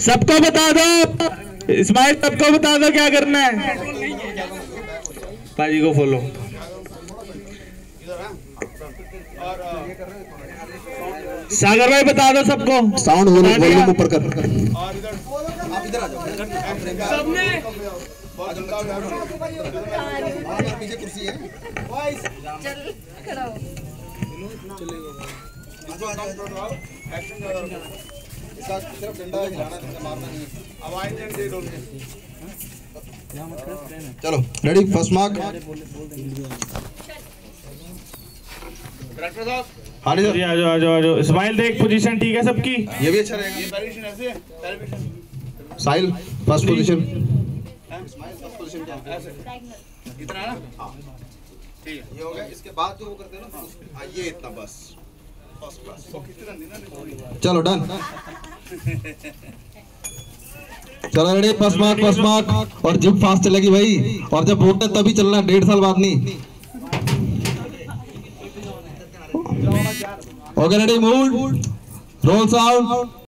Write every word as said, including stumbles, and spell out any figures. सबको बता दो, इस्माइल सबको बता दो क्या करना है। पाजी को फॉलो। सागर भाई बता दो सबको। साउंड वॉल्यूम ऊपर कर। सबने पीछे कुर्सी है। चल खड़ा हो। एक्शन सिर्फ डंडा मारना नहीं है। चलो रेडी, फर्स्ट मार्क। हाँ जी, आ जाओ आ जाओ आ जाओ। इस्माइल देख पोजीशन ठीक है सबकी, ये भी अच्छा रहेगा। साहिल फर्स्ट पोजीशन, इतना ये हो गया। इसके बाद जो वो करते हैं ना, ये इतना बस। चलो डन। चलो ready, first mark first mark. और जिप फास्ट चलेगी भाई, और जब वोट तभी चलना, डेढ़ साल बाद नहीं। Okay ready, mood roll sound.